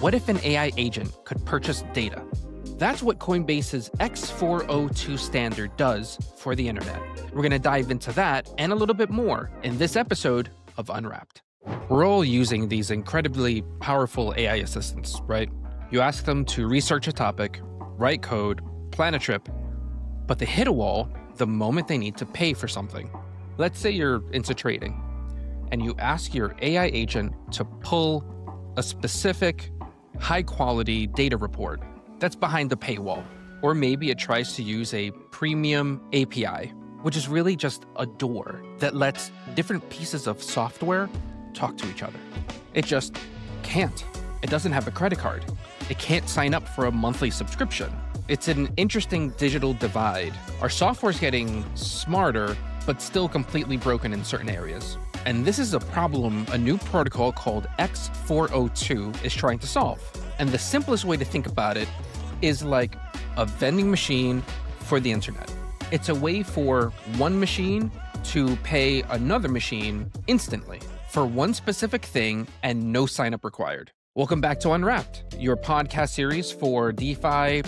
What if an AI agent could purchase data? That's what Coinbase's X402 standard does for the internet. We're going to dive into that and a little bit more in this episode of Unwrapped. We're all using these incredibly powerful AI assistants, right? You ask them to research a topic, write code, plan a trip, but they hit a wall the moment they need to pay for something. Let's say you're into trading and you ask your AI agent to pull a specific high-quality data report that's behind the paywall. Or maybe it tries to use a premium API, which is really just a door that lets different pieces of software talk to each other. It just can't. It doesn't have a credit card. It can't sign up for a monthly subscription. It's an interesting digital divide. Our software's getting smarter, but still completely broken in certain areas. And this is a problem a new protocol called X402 is trying to solve. And the simplest way to think about it is like a vending machine for the internet. It's a way for one machine to pay another machine instantly for one specific thing and no sign up required. Welcome back to Unwrapped, your podcast series for DeFi,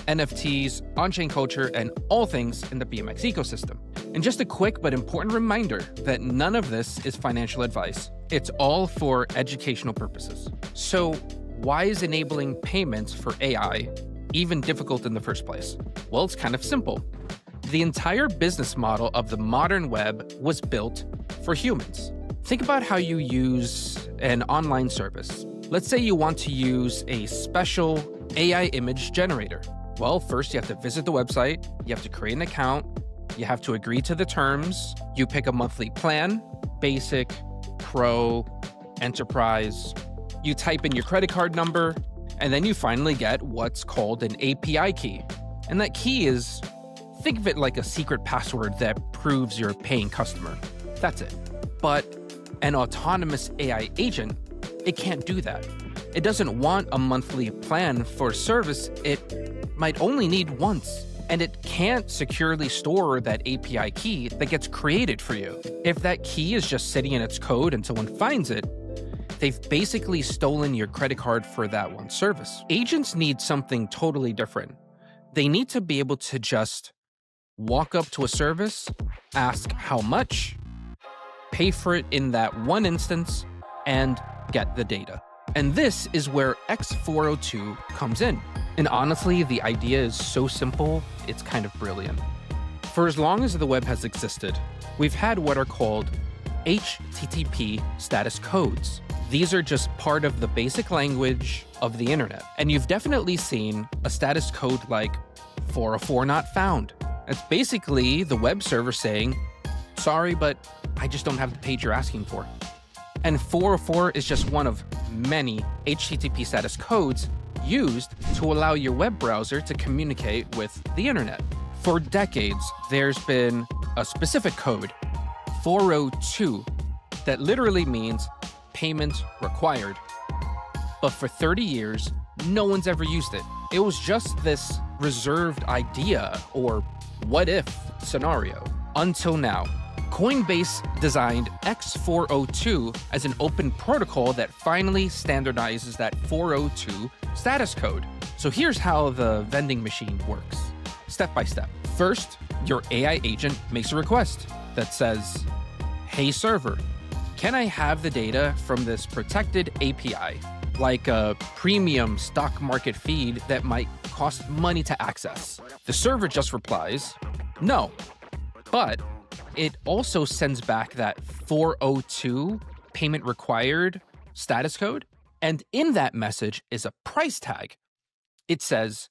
NFTs, on-chain culture, and all things in the BMX ecosystem. And just a quick but important reminder that none of this is financial advice. It's all for educational purposes. So why is enabling payments for AI even difficult in the first place? Well, it's kind of simple. The entire business model of the modern web was built for humans. Think about how you use an online service. Let's say you want to use a special AI image generator. Well, first you have to visit the website, you have to create an account, you have to agree to the terms, you pick a monthly plan, basic, pro, enterprise, you type in your credit card number, and then you finally get what's called an API key. And that key is, think of it like a secret password that proves you're a paying customer. That's it. But an autonomous AI agent, it can't do that. It doesn't want a monthly plan for service it might only need once, and it can't securely store that API key that gets created for you. If that key is just sitting in its code and someone finds it, they've basically stolen your credit card for that one service. Agents need something totally different. They need to be able to just walk up to a service, ask how much, pay for it in that one instance, and get the data. And this is where X402 comes in. And honestly, the idea is so simple, it's kind of brilliant. For as long as the web has existed, we've had what are called HTTP status codes. These are just part of the basic language of the internet. And you've definitely seen a status code like 404 not found. It's basically the web server saying, sorry, but I just don't have the page you're asking for. And 404 is just one of many HTTP status codes used to allow your web browser to communicate with the internet. For decades, there's been a specific code, 402, that literally means payment required. But for 30 years, no one's ever used it. It was just this reserved idea or what-if scenario until now. Coinbase designed X402 as an open protocol that finally standardizes that 402 status code. So here's how the vending machine works, step by step. First, your AI agent makes a request that says, hey server, can I have the data from this protected API, like a premium stock market feed that might cost money to access? The server just replies, no, but it also sends back that 402 payment required status code. And in that message is a price tag. It says,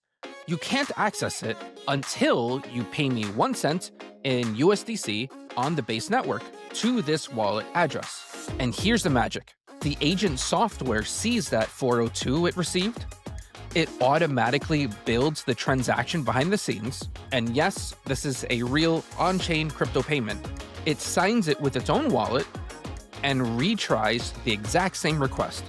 you can't access it until you pay me 1 cent in USDC on the Base network to this wallet address. And here's the magic. The agent software sees that 402 it received. It automatically builds the transaction behind the scenes. And yes, this is a real on-chain crypto payment. It signs it with its own wallet and retries the exact same request.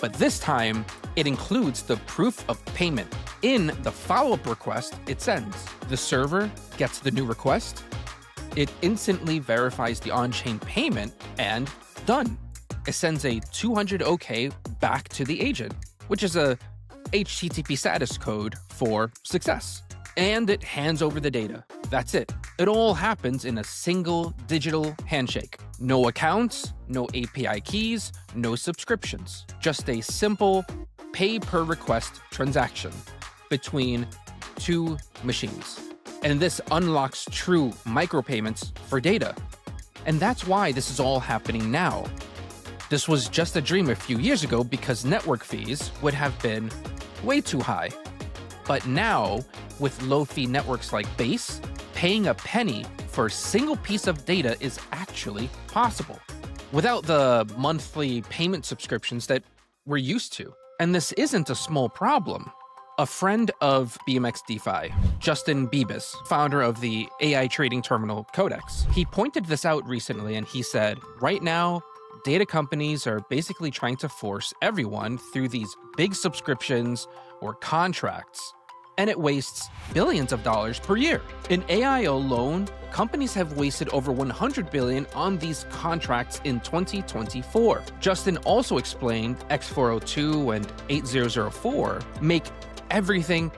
But this time, it includes the proof of payment in the follow-up request it sends. The server gets the new request. It instantly verifies the on-chain payment and done. It sends a $200 OK back to the agent, which is a HTTP status code for success. And it hands over the data. That's it. It all happens in a single digital handshake. No accounts, no API keys, no subscriptions. Just a simple pay-per-request transaction between two machines. And this unlocks true micropayments for data. And that's why this is all happening now. This was just a dream a few years ago because network fees would have been way too high. But now, with low-fee networks like Base, paying a penny for a single piece of data is actually possible without the monthly payment subscriptions that we're used to. And this isn't a small problem. A friend of BMX DeFi, Justin Bebus, founder of the AI trading terminal Codex, he pointed this out recently and he said, right now, data companies are basically trying to force everyone through these big subscriptions or contracts, and it wastes billions of dollars per year. In AI alone, companies have wasted over $100 billion on these contracts in 2024. Justin also explained X402 and 8004 make everything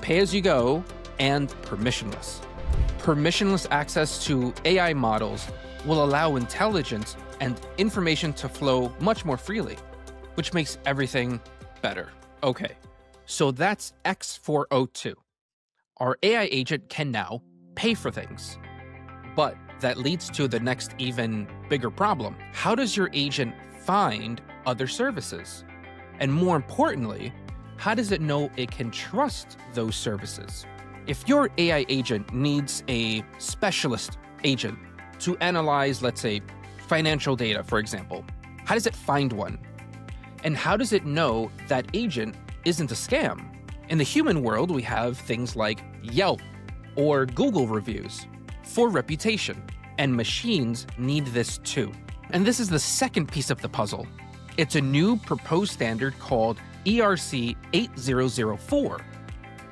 pay-as-you-go and permissionless. Permissionless access to AI models will allow intelligence and information to flow much more freely, which makes everything better. Okay. So that's X402. Our AI agent can now pay for things. But that leads to the next even bigger problem. How does your agent find other services? And more importantly, how does it know it can trust those services? If your AI agent needs a specialist agent to analyze, let's say, financial data, for example, how does it find one? And how does it know that agent isn't a scam? In the human world, we have things like Yelp or Google reviews for reputation, and machines need this too. And this is the second piece of the puzzle. It's a new proposed standard called ERC-8004,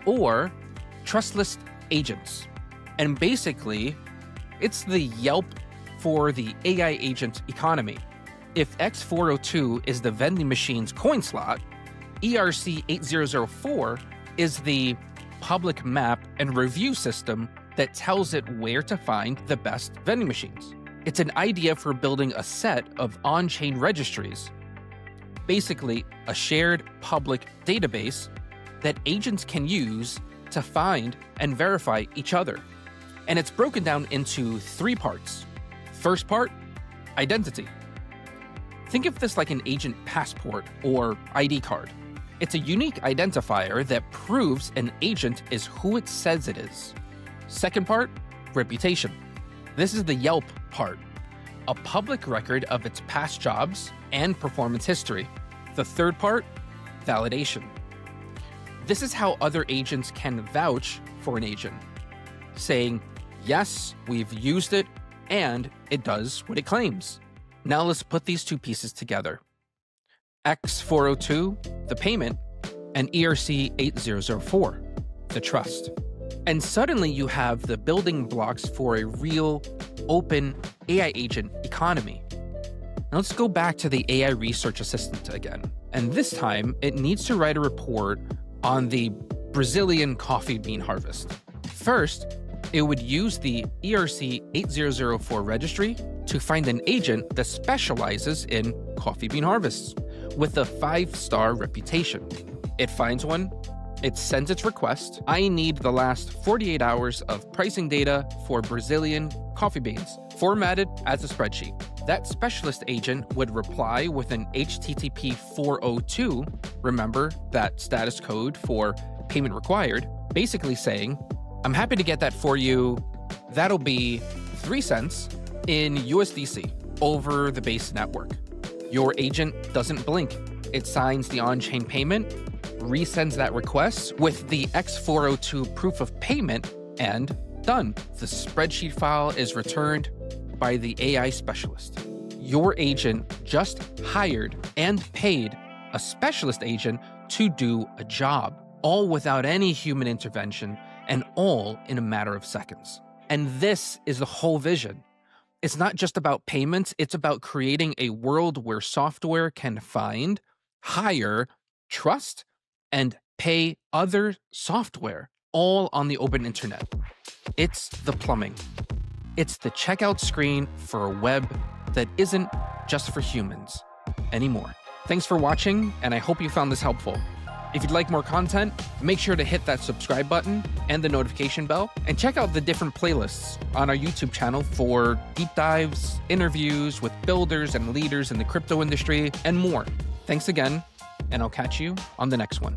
or Trustless Agents. And basically, it's the Yelp for the AI agent economy. If X402 is the vending machine's coin slot, ERC-8004 is the public map and review system that tells it where to find the best vending machines. It's an idea for building a set of on-chain registries, basically a shared public database that agents can use to find and verify each other. And it's broken down into three parts. First part, identity. Think of this like an agent passport or ID card. It's a unique identifier that proves an agent is who it says it is. Second part, reputation. This is the Yelp part, a public record of its past jobs and performance history. The third part, validation. This is how other agents can vouch for an agent, saying, yes, we've used it, and it does what it claims. Now let's put these two pieces together. X402, the payment, and ERC-8004, the trust. And suddenly you have the building blocks for a real, open AI agent economy. Now let's go back to the AI research assistant again. And this time, it needs to write a report on the Brazilian coffee bean harvest. First, it would use the ERC-8004 registry to find an agent that specializes in coffee bean harvests with a 5-star reputation. It finds one, it sends its request. I need the last 48 hours of pricing data for Brazilian coffee beans, formatted as a spreadsheet. That specialist agent would reply with an HTTP 402, remember that status code for payment required, basically saying, I'm happy to get that for you. That'll be 3 cents in USDC over the Base network. Your agent doesn't blink. It signs the on-chain payment, resends that request with the X402 proof of payment, and done. The spreadsheet file is returned by the AI specialist. Your agent just hired and paid a specialist agent to do a job, all without any human intervention, and all in a matter of seconds. And this is the whole vision. It's not just about payments, it's about creating a world where software can find, hire, trust, and pay other software, all on the open internet. It's the plumbing. It's the checkout screen for a web that isn't just for humans anymore. Thanks for watching, and I hope you found this helpful. If you'd like more content, make sure to hit that subscribe button and the notification bell, and check out the different playlists on our YouTube channel for deep dives, interviews with builders and leaders in the crypto industry, and more. Thanks again, and I'll catch you on the next one.